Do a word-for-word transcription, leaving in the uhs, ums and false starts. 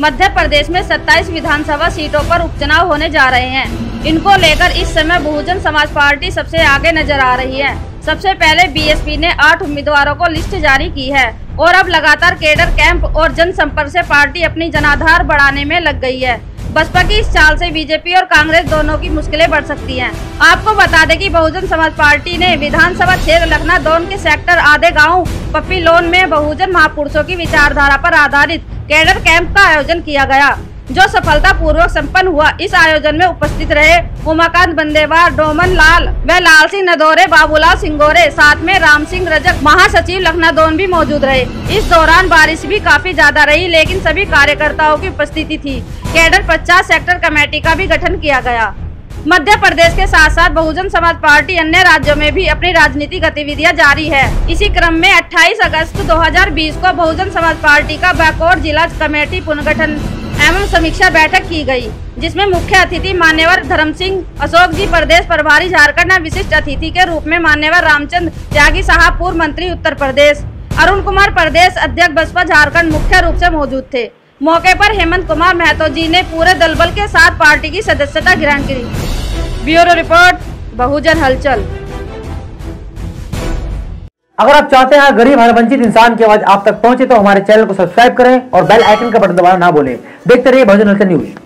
मध्य प्रदेश में सत्ताईस विधानसभा सीटों पर उपचुनाव होने जा रहे हैं। इनको लेकर इस समय बहुजन समाज पार्टी सबसे आगे नजर आ रही है। सबसे पहले बीएसपी ने आठ उम्मीदवारों को लिस्ट जारी की है और अब लगातार केडर कैंप और जनसंपर्क से पार्टी अपनी जनाधार बढ़ाने में लग गई है। बसपा की इस चाल से बीजेपी और कांग्रेस दोनों की मुश्किलें बढ़ सकती हैं। आपको बता दें कि बहुजन समाज पार्टी ने विधानसभा क्षेत्र लखनादौन के सेक्टर आधे गांव पपीलोन में बहुजन महापुरुषों की विचारधारा पर आधारित कैडर कैंप का आयोजन किया गया, जो सफलता पूर्वक सम्पन्न हुआ। इस आयोजन में उपस्थित रहे उमाकांत बंदेवार, डोमन लाल व लाल सिंह नदोरे, बाबूलाल सिंगोरे, साथ में राम सिंह रजक महासचिव लखनादौन भी मौजूद रहे। इस दौरान बारिश भी काफी ज्यादा रही, लेकिन सभी कार्यकर्ताओं की उपस्थिति थी। कैडर पचास सेक्टर कमेटी का भी गठन किया गया। मध्य प्रदेश के साथ साथ बहुजन समाज पार्टी अन्य राज्यों में भी अपनी राजनीतिक गतिविधियां जारी है। इसी क्रम में अट्ठाईस अगस्त दो हज़ार बीस को बहुजन समाज पार्टी का बैकोर जिला कमेटी पुनर्गठन एवं समीक्षा बैठक की गई, जिसमें मुख्य अतिथि मान्यवर धरम सिंह अशोक जी प्रदेश प्रभारी झारखंड में विशिष्ट अतिथि के रूप में, मान्यवर रामचंद्र जागी साहब पूर्व मंत्री उत्तर प्रदेश, अरुण कुमार प्रदेश अध्यक्ष बसपा झारखंड मुख्य रूप से मौजूद थे। मौके पर हेमंत कुमार महतो जी ने पूरे दलबल के साथ पार्टी की सदस्यता ग्रहण की। ब्यूरो रिपोर्ट, बहुजन हलचल। अगर आप चाहते हैं गरीब हर वंचित इंसान की आवाज आप तक पहुंचे तो हमारे चैनल को सब्सक्राइब करें और बेल आइकन का बटन दबाना ना भूलें। देखते रहिए बहुजन हलचल न्यूज।